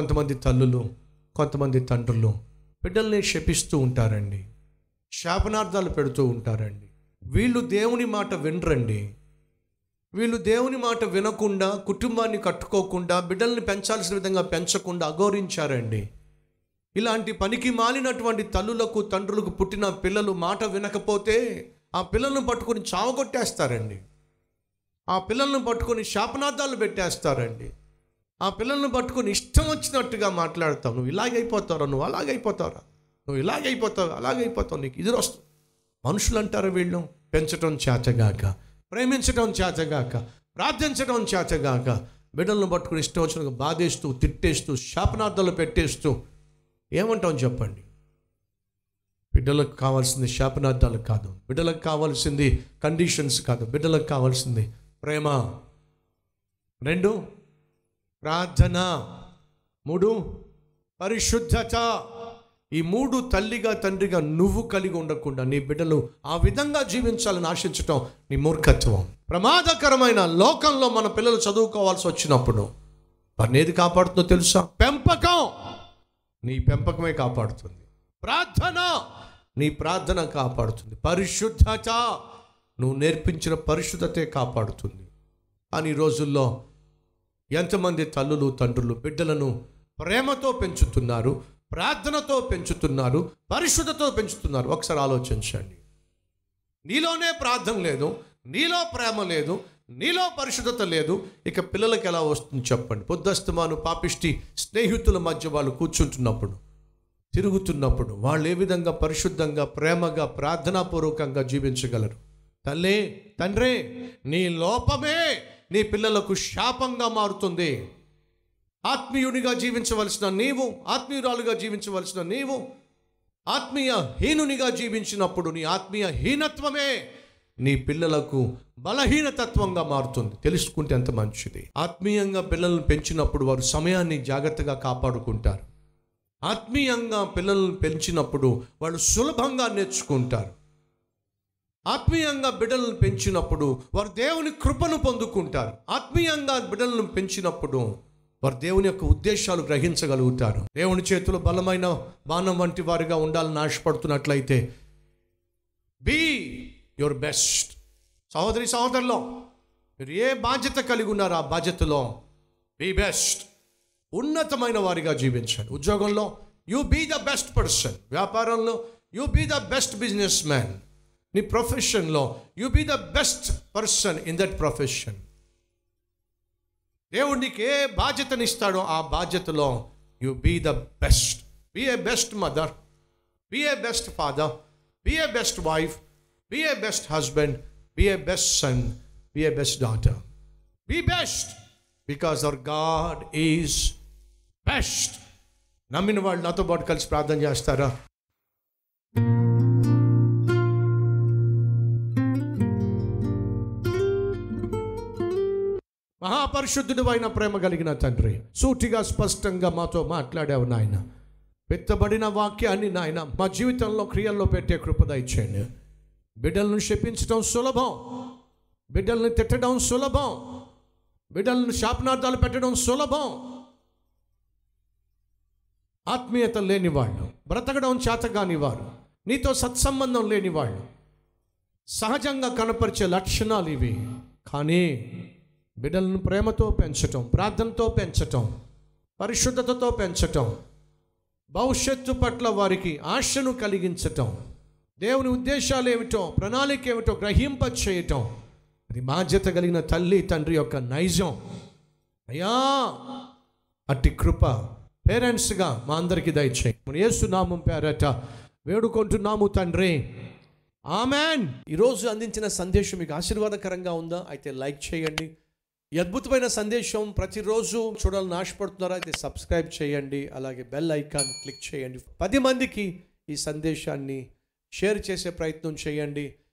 కొంతమంది తల్లులు కొంతమంది తండ్రులు బిడ్డల్ని శపిస్తూ ఉంటారండి, శాపనార్థాలు పెడుతూ ఉంటారండి. వీళ్ళు దేవుని మాట వినరండి. వీళ్ళు దేవుని మాట వినకుండా, కుటుంబాన్ని కట్టుకోకుండా, బిడ్డల్ని పెంచాల్సిన విధంగా పెంచకుండా అఘోరించారండి. ఇలాంటి పనికి మాలినటువంటి తల్లులకు తండ్రులకు పుట్టిన పిల్లలు మాట వినకపోతే ఆ పిల్లలను పట్టుకొని చావగొట్టేస్తారండి. ఆ పిల్లలను పట్టుకొని శాపనార్థాలు పెట్టేస్తారండి. ఆ పిల్లలను పట్టుకొని ఇష్టం వచ్చినట్టుగా మాట్లాడతావు, నువ్వు ఇలాగైపోతావు, నువ్వు అలాగైపోతావురా, నువ్వు ఇలాగైపోతావు, అలాగైపోతావు, నీకు ఇది వస్తుంది. మనుషులు అంటారు వీళ్ళు పెంచడం చేతగాక, ప్రేమించడం చేతగాక, ప్రార్థించడం చేతగాక, బిడ్డలను పట్టుకుని ఇష్టం వచ్చిన బాధేస్తూ, తిట్టేస్తూ, శాపనార్థాలు పెట్టేస్తూ ఏమంటాం చెప్పండి. బిడ్డలకు కావాల్సింది శాపనార్థాలు కాదు, బిడ్డలకు కావాల్సింది కండిషన్స్ కాదు, బిడ్డలకు కావాల్సింది ప్రేమ, 2 ప్రార్థన, 3 పరిశుద్ధత. ఈ 3 తల్లిగా తండ్రిగా నువ్వు కలిగి ఉండకుండా నీ బిడ్డలు ఆ విధంగా జీవించాలని ఆశించటం నీ మూర్ఖత్వం, ప్రమాదకరమైన. లోకంలో మన పిల్లలు చదువుకోవాల్సి వచ్చినప్పుడు వారిని ఏది కాపాడుతుందో తెలుసా? పెంపకం. నీ పెంపకమే కాపాడుతుంది. ప్రార్థన, నీ ప్రార్థన కాపాడుతుంది. పరిశుద్ధత, నువ్వు నేర్పించిన పరిశుద్ధతే కాపాడుతుంది. అని రోజుల్లో ఎంతమంది తల్లులు తండ్రులు బిడ్డలను ప్రేమతో పెంచుతున్నారు, ప్రార్థనతో పెంచుతున్నారు, పరిశుద్ధతో పెంచుతున్నారు. ఒకసారి ఆలోచించండి. నీలోనే ప్రార్థన లేదు, నీలో ప్రేమ లేదు, నీలో పరిశుద్ధత లేదు, ఇక పిల్లలకి ఎలా వస్తుంది చెప్పండి. పొద్దస్తమాను పాపిష్టి స్నేహితుల మధ్య వాళ్ళు కూర్చుంటున్నప్పుడు, తిరుగుతున్నప్పుడు వాళ్ళు ఏ విధంగా పరిశుద్ధంగా, ప్రేమగా, ప్రార్థనాపూర్వకంగా జీవించగలరు? తల్లే తండ్రే, నీ లోపమే నీ పిల్లలకు శాపంగా మారుతుంది. ఆత్మీయునిగా జీవించవలసిన నీవు, ఆత్మీయురాలుగా జీవించవలసిన నీవు ఆత్మీయ హీనునిగా జీవించినప్పుడు నీ ఆత్మీయ హీనత్వమే నీ పిల్లలకు బలహీనతత్వంగా మారుతుంది. తెలుసుకుంటే ఎంత మంచిది. ఆత్మీయంగా పిల్లలను పెంచినప్పుడు వారు సమయాన్ని జాగ్రత్తగా కాపాడుకుంటారు. ఆత్మీయంగా పిల్లలను పెంచినప్పుడు వాళ్ళు సులభంగా నేర్చుకుంటారు. ఆత్మీయంగా బిడ్డలను పెంచినప్పుడు వారు దేవుని కృపను పొందుకుంటారు. ఆత్మీయంగా బిడ్డలను పెంచినప్పుడు వారు దేవుని యొక్క ఉద్దేశాలు గ్రహించగలుగుతారు. దేవుని చేతిలో బలమైన బాణం వంటి వారిగా ఉండాలని ఆశపడుతున్నట్లయితే బీ యువర్ బెస్ట్. సహోదరి సహోదరులో మీరు ఏ బాధ్యత కలిగి ఉన్నారో ఆ బాధ్యతలో బీ బెస్ట్, ఉన్నతమైన వారిగా జీవించండి. ఉద్యోగంలో you be the best person, వ్యాపారంలో you be the best business man, నీ ప్రొఫెషన్లో you be the best person in that profession. దేవుడు నీకు ఏ బాధ్యతనిస్తాడో ఆ బాధ్యతలో you be the best. Be a best mother, be a best father, be a best wife, be a best husband, be a best son, be a best daughter. Be best because our God is best. నమ్మిన వాళ్ళు నాతో పాటు కలిసి ప్రార్థన చేస్తారా? మహాపరిశుద్ధుడు అయిన ప్రేమ కలిగిన తండ్రి, సూటిగా స్పష్టంగా మాతో మాట్లాడావు నాయన. విత్తబడిన వాక్యాన్ని నాయన మా జీవితంలో క్రియల్లో పెట్టే కృప దయచేయండి. బిడ్డలను శపించడం సులభం, బిడ్డలను తిట్టడం సులభం, బిడ్డలను శాపనార్థాలు పెట్టడం సులభం. ఆత్మీయత లేని వాళ్ళు, బ్రతకడం చేతగాని వారు, నీతో సత్సంబంధం లేని వాళ్ళు సహజంగా కనపరిచే లక్షణాలు ఇవి. కానీ బిడ్డలను ప్రేమతో పెంచటం, ప్రార్థనతో పెంచటం, పరిశుద్ధతతో పెంచటం, భవిష్యత్తు పట్ల వారికి ఆశను కలిగించటం, దేవుని ఉద్దేశాలు ఏమిటో, ప్రణాళిక ఏమిటో గ్రహింపచేయటం అది బాధ్యత కలిగిన తల్లి తండ్రి యొక్క నైజం అయ్యా. అట్టి కృప పేరెంట్స్గా మా అందరికీ దయచేయి. యేసు నామం పేరట వేడుకుంటున్నాము తండ్రి, ఆమెన్. ఈరోజు అందించిన సందేశం మీకు ఆశీర్వాదకరంగా ఉందా? అయితే లైక్ చేయండి. ఈ అద్భుతమైన సందేశం ప్రతిరోజు చూడాలని ఆశపడుతున్నారా? అయితే సబ్స్క్రైబ్ చేయండి, అలాగే బెల్ ఐకాన్ క్లిక్ చేయండి. 10 మందికి ఈ సందేశాన్ని షేర్ చేసే ప్రయత్నం చేయండి.